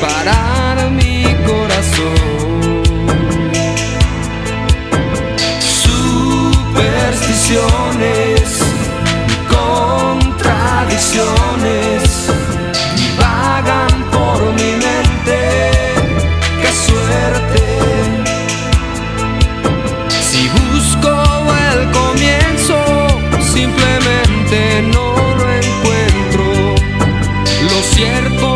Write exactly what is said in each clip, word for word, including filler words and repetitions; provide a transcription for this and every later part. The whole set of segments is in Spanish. parar mi corazón. Supersticiones, contradicciones divagan por mi mente. ¡Qué suerte! Si busco el comienzo, simplemente no lo encuentro. Lo cierto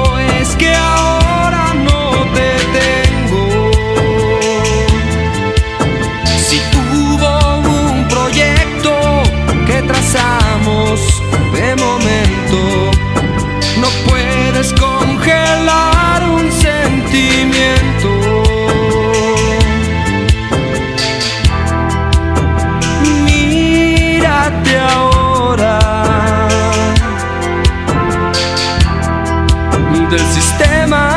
es que ahora no te tengo. Si hubo un proyecto que trazamos de momento, no puedes congelar un sentimiento. Mírate ahora, del sistema.